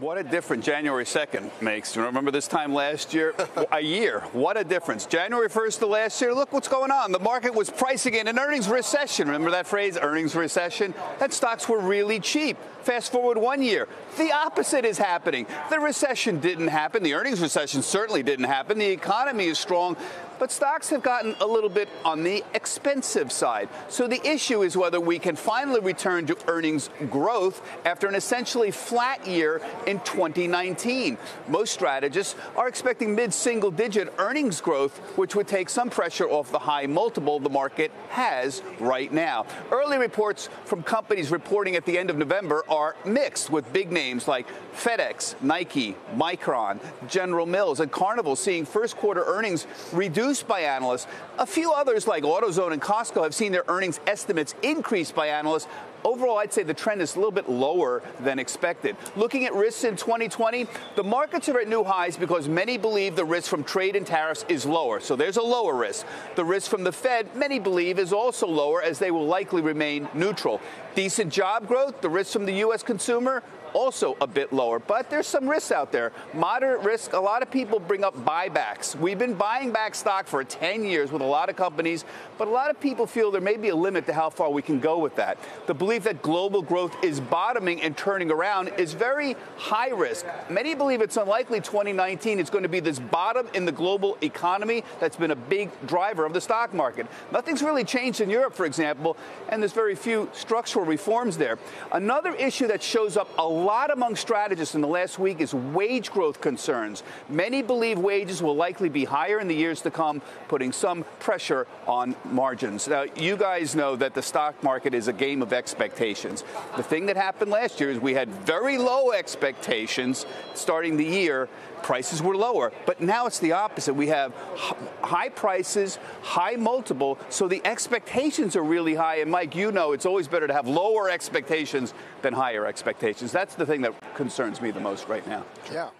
What a difference January 2nd makes. Remember this time last year? A year. What a difference. January 1st to last year, look what's going on. The market was pricing in an earnings recession. Remember that phrase, earnings recession? That stocks were really cheap. Fast forward 1 year. The opposite is happening. The recession didn't happen. The earnings recession certainly didn't happen. The economy is strong. But stocks have gotten a little bit on the expensive side. So the issue is whether we can finally return to earnings growth after an essentially flat year in 2019. Most strategists are expecting mid-single-digit earnings growth, which would take some pressure off the high multiple the market has right now. Early reports from companies reporting at the end of November are mixed, with big names like FedEx, Nike, Micron, General Mills, and Carnival seeing first-quarter earnings reduced by analysts. A few others like AutoZone and Costco have seen their earnings estimates increased by analysts. Overall, I'd say the trend is a little bit lower than expected. Looking at risks in 2020, the markets are at new highs because many believe the risk from trade and tariffs is lower. So there's a lower risk. The risk from the Fed, many believe, is also lower as they will likely remain neutral. Decent job growth, the risk from the U.S. consumer, also a bit lower, but there's some risks out there. Moderate risk, a lot of people bring up buybacks. We've been buying back stock for 10 years with a lot of companies, but a lot of people feel there may be a limit to how far we can go with that. The belief that global growth is bottoming and turning around is very high risk. Many believe it's unlikely 2019 is going to be this bottom in the global economy that's been a big driver of the stock market. Nothing's really changed in Europe, for example, and there's very few structural reforms there. Another issue that shows up a lot among strategists in the last week is wage growth concerns. Many believe wages will likely be higher in the years to come, putting some pressure on margins. Now, you guys know that the stock market is a game of expectations. The thing that happened last year is we had very low expectations starting the year. Prices were lower, but now it's the opposite. We have high prices, high multiple, so the expectations are really high. And Mike, you know it's always better to have lower expectations than higher expectations. That's the thing that concerns me the most right now. Yeah.